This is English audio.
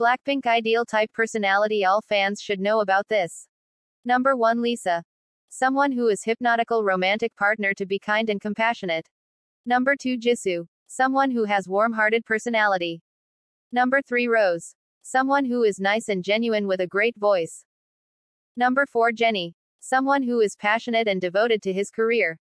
Blackpink ideal type personality. All fans should know about this. Number 1, Lisa. Someone who is hypnotical romantic partner to be kind and compassionate. Number 2, Jisoo. Someone who has warm-hearted personality. Number 3, Rose. Someone who is nice and genuine with a great voice. Number 4, Jennie. Someone who is passionate and devoted to his career.